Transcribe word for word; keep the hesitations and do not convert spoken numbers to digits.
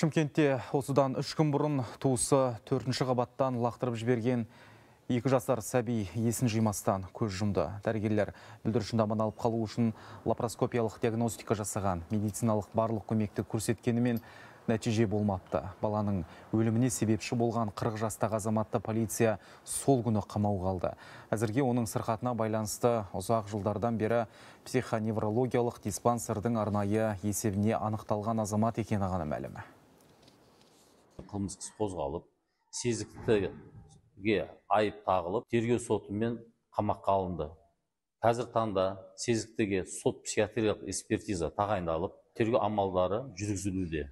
Шымкентте осыдан үш күн бұрын туысы төртінші қабаттан лақтырып жіберген екі жасар сәби есін жимастан көз жұмды. Дәрігерлер бүлдіршінді аман алып қалу үшін лапароскопиялық диагностика жасаған, медициналық барлық көмекті көрсеткенімен нәтиже болмапты. Баланың өліміне себепші болған қырық жастағы азаматты полиция сол күні қамауға алды. Әзірге оның сырқатына байланысты ұзақ жылдардан бері психоневрологиялық диспансердің арнайы есебіне анықталған азамат екені ғана мәлім. Қылмыс іс қозғалып, сезіктіге айып тағылып, тергеу сотымен қамаққа алынды. Қазір таңда сезіктіге сот психиатриялық экспертиза тағайындалып, тергеу амалдары жүргізілуде.